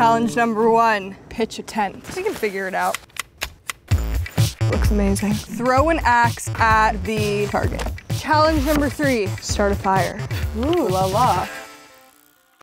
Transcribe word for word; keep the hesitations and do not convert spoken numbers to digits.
Challenge number one, pitch a tent. We can figure it out. Looks amazing. Throw an axe at the target. Challenge number three, start a fire. Ooh la la.